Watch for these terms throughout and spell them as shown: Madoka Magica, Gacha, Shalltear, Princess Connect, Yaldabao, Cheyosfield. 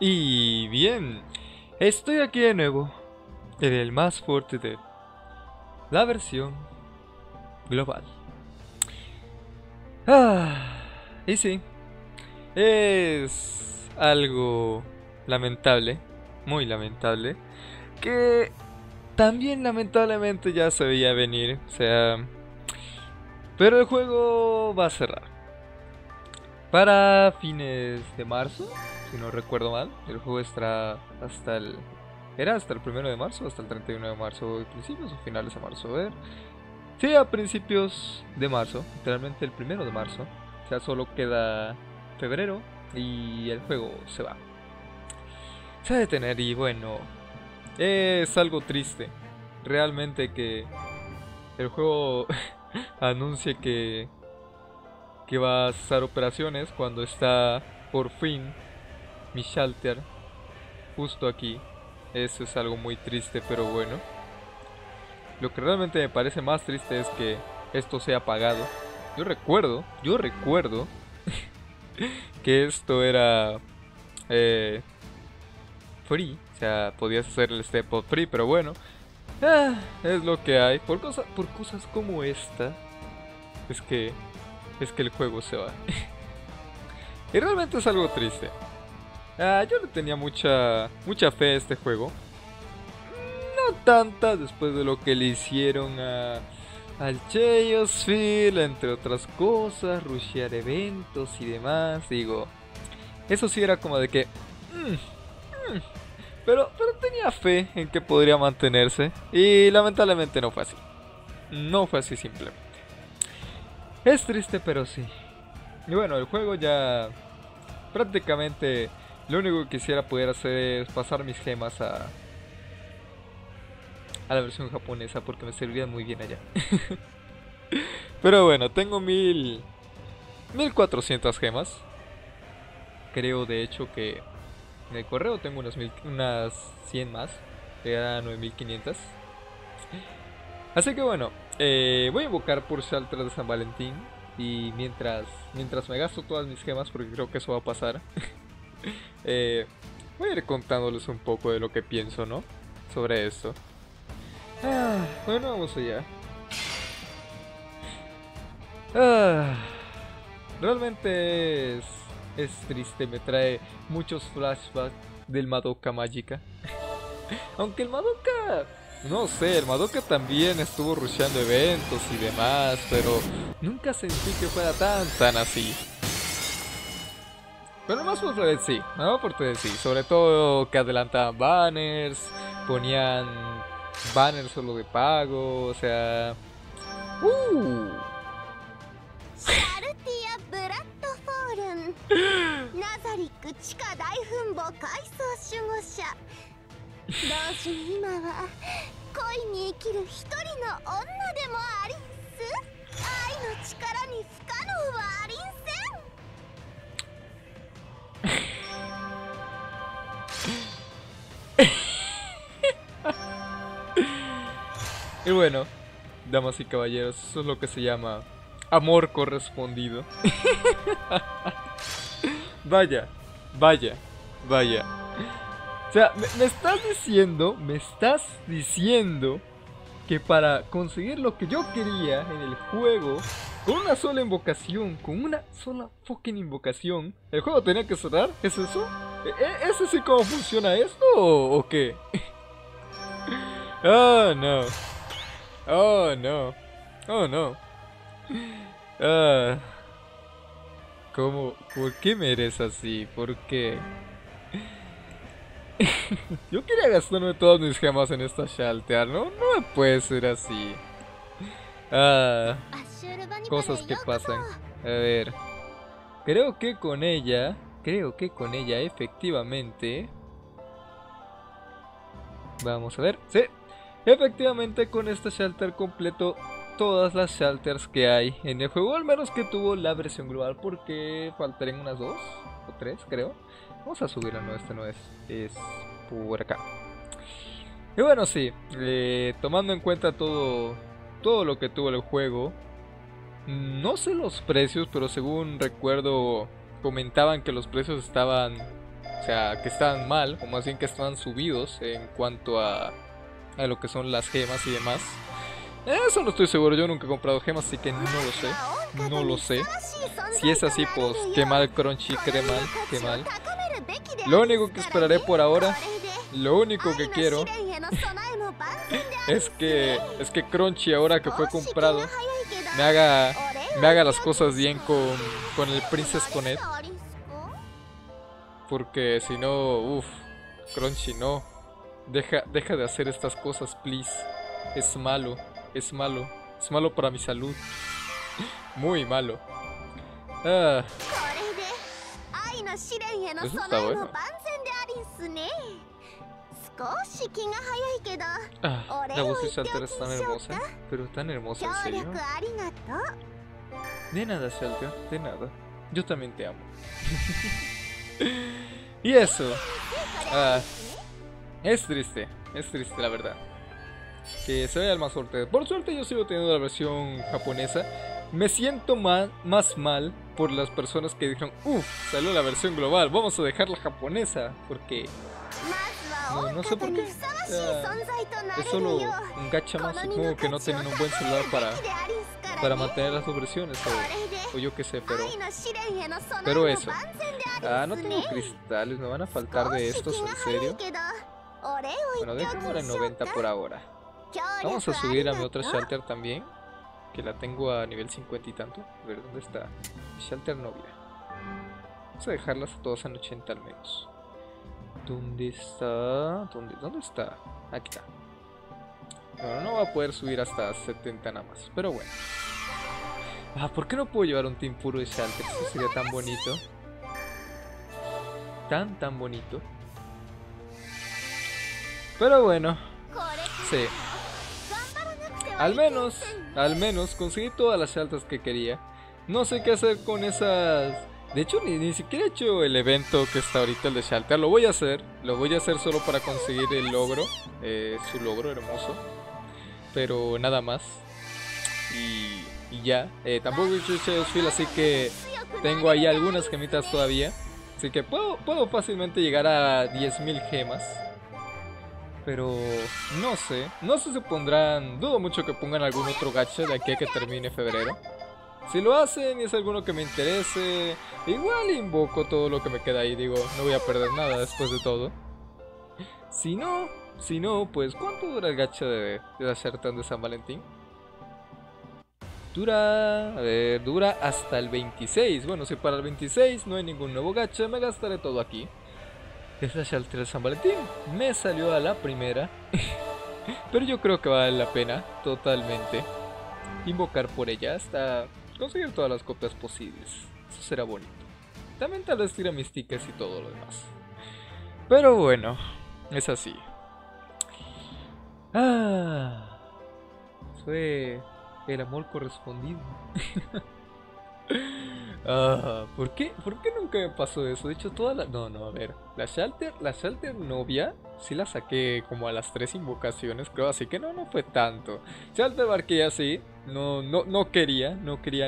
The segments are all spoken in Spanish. Y bien, estoy aquí de nuevo, en el más fuerte de la versión global. Y sí, es algo lamentable, muy lamentable, que también lamentablemente ya se veía venir, o sea, pero el juego va a cerrar para fines de marzo, si no recuerdo mal. El juego estará hasta el... ¿Era hasta el 1 de marzo? ¿Hasta el 31 de marzo? ¿Principios o finales de marzo? A ver... Sí, a principios de marzo. Literalmente el 1 de marzo. O sea, solo queda febrero y el juego se va. Se va a detener y bueno... Es algo triste. Realmente que... el juego anuncie que... que va a cesar operaciones cuando está... por fin... mi Shalltear justo aquí. Eso es algo muy triste, pero bueno, lo que realmente me parece más triste es que esto sea pagado. Yo recuerdo que esto era free, o sea, podías hacer el step up free, pero bueno, es lo que hay. Por cosas como esta es que el juego se va y realmente es algo triste. Yo le tenía mucha fe a este juego. No tanta después de lo que le hicieron al Cheyosfield, entre otras cosas, rushear eventos y demás. Digo, eso sí era como de que... Pero tenía fe en que podría mantenerse. Y lamentablemente no fue así. No fue así simplemente. Es triste, pero sí. Y bueno, el juego ya prácticamente... Lo único que quisiera poder hacer es pasar mis gemas a la versión japonesa, porque me servirían muy bien allá. Pero bueno, tengo 1400 gemas. Creo de hecho que en el correo tengo unas 100 más, que eran 9500. Así que bueno, voy a invocar por Shalltear de San Valentín. Y mientras me gasto todas mis gemas, porque creo que eso va a pasar. Voy a ir contándoles un poco de lo que pienso, ¿no? Sobre esto. Bueno, vamos allá. Realmente es triste, me trae muchos flashbacks del Madoka Magica. Aunque el Madoka... No sé, el Madoka también estuvo rusheando eventos y demás, pero nunca sentí que fuera tan así. Pero más por decir sí, ¿no? Por decir, sobre todo que adelantaban banners, ponían banners solo de pago, o sea... Y bueno, damas y caballeros, eso es lo que se llama amor correspondido. Vaya. O sea, me estás diciendo que para conseguir lo que yo quería en el juego, con una sola fucking invocación, ¿el juego tenía que cerrar? ¿Es eso? ¿Es así como funciona esto o qué? Oh no. ¿Cómo? ¿Por qué me eres así? ¿Por qué? Yo quería gastarme todas mis gemas en esta Shalltear, ¿no? No puede ser así. Cosas que pasan. A ver. Creo que con ella efectivamente... Vamos a ver. Sí. Efectivamente con esta Shalltear completo todas las Shalltears que hay en el juego, al menos que tuvo la versión global, porque faltarían unas 2 o 3 creo. Vamos a subirla, no, esta no es, es por acá. Y bueno, sí, tomando en cuenta todo lo que tuvo el juego, no sé los precios, pero según recuerdo comentaban que los precios estaban O sea, que están mal, o más bien que están subidos en cuanto a lo que son las gemas y demás. Eso no estoy seguro, yo nunca he comprado gemas, así que no lo sé. No lo sé. Si es así, pues qué mal, Crunchy, qué mal, qué mal. Lo único que esperaré por ahora, lo único que quiero es que Crunchy, ahora que fue comprado, me haga las cosas bien con el Princess Connect. Porque si no, uff, Crunchy, no. Deja de hacer estas cosas, please. Es malo, es malo. Es malo para mi salud. Muy malo. Ah. Eso está bueno. Ah, la voz de Shalltear es tan hermosa. Pero tan hermosa, en serio. De nada, Shalltear, de nada. Yo también te amo. Y eso. Ah, es triste la verdad. Que se vea el más suerte. Por suerte yo sigo teniendo la versión japonesa. Me siento más mal por las personas que dijeron, uff, salió la versión global, vamos a dejar la japonesa. Porque no sé por qué. Es solo un gacha más. Supongo que no tienen un buen celular para mantener las versiones o yo qué sé, pero eso. Ah, no tengo cristales, me van a faltar de estos, en serio. Bueno, déjame en 90 por ahora. Vamos a subir a mi otra Shalltear también, que la tengo a nivel 50 y tanto. A ver, ¿dónde está? Mi Shalltear novia. Vamos a dejarlas todas en 80 al menos. ¿Dónde está? ¿Dónde está? Aquí está. Bueno, no va a poder subir hasta 70 nada más, pero bueno. Ah, ¿por qué no puedo llevar un team puro de Shalltear? Eso sería tan bonito. Tan bonito. Pero bueno, sí. Al menos conseguí todas las altas que quería. No sé qué hacer con esas. De hecho, ni siquiera he hecho el evento que está ahorita, el de Shalltear. Lo voy a hacer solo para conseguir el logro, su logro hermoso. Pero nada más. Y ya. Tampoco he hecho Cheyosfield, así que tengo ahí algunas gemitas todavía. Así que puedo fácilmente llegar a 10.000 gemas. Pero no sé si pondrán, dudo mucho que pongan algún otro gacha de aquí a que termine febrero. Si lo hacen y es alguno que me interese, igual invoco todo lo que me queda ahí, digo, no voy a perder nada después de todo. Si no, pues ¿cuánto dura el gacha de la Shalltear de San Valentín? Dura hasta el 26, bueno, si para el 26 no hay ningún nuevo gacha, me gastaré todo aquí. Es la Shalltear de San Valentín. Me salió a la primera. Pero yo creo que vale la pena totalmente invocar por ella hasta conseguir todas las copias posibles. Eso será bonito. También tal vez tira mis tickets y todo lo demás. Pero bueno, es así. Ah, fue el amor correspondido. Ah, ¿Por qué nunca me pasó eso? De hecho, toda la... No, a ver. La Shalltear novia sí la saqué como a las 3 invocaciones, creo. Así que no fue tanto. Shalltear barquilla sí. No quería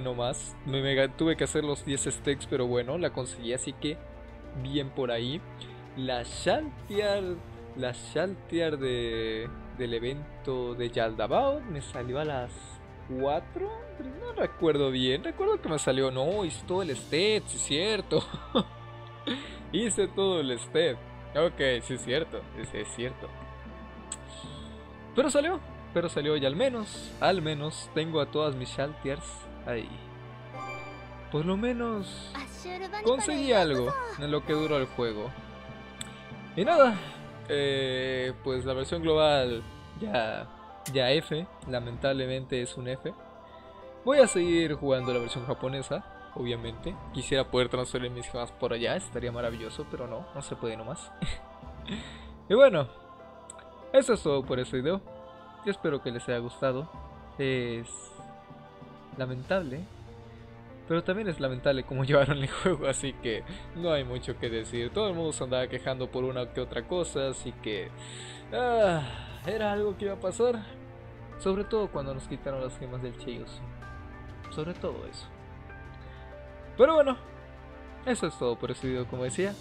nomás. Tuve que hacer los 10 stacks, pero bueno, la conseguí. Así que bien por ahí. La Shalltear del evento de Yaldabao me salió a las 4, no recuerdo bien, recuerdo que me salió, no, hice todo el step, sí es cierto. Hice todo el step, ok, sí es cierto, pero salió y al menos tengo a todas mis Shalltears ahí. Por lo menos conseguí algo en lo que dura el juego. Y nada, pues la versión global ya F, lamentablemente es un F. Voy a seguir jugando la versión japonesa, obviamente. Quisiera poder transferir mis gemas por allá, estaría maravilloso, pero no se puede nomás. Y bueno, eso es todo por este video. Yo espero que les haya gustado. Es lamentable, pero también es lamentable cómo llevaron el juego, así que no hay mucho que decir. Todo el mundo se andaba quejando por una que otra cosa, así que... era algo que iba a pasar, sobre todo cuando nos quitaron las gemas del Cheyosfield, sobre todo eso. Pero bueno, eso es todo por este video, como decía.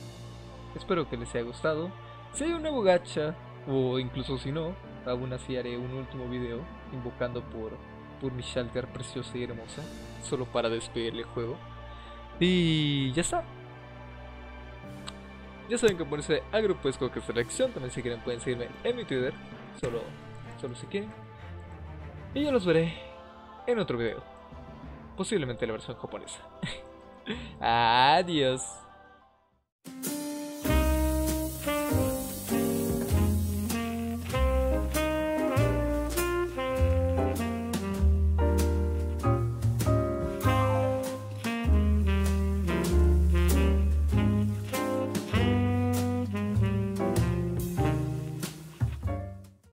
Espero que les haya gustado. Si hay un nuevo gacha, o incluso si no, aún así haré un último video invocando por mi Shalltear preciosa y hermosa, solo para despedirle el juego. Y ya está. Ya saben que ponerse a grupo es cualquier selección. También si quieren pueden seguirme en mi Twitter, solo si quieren. Y yo los veré en otro video, posiblemente la versión japonesa. Adiós.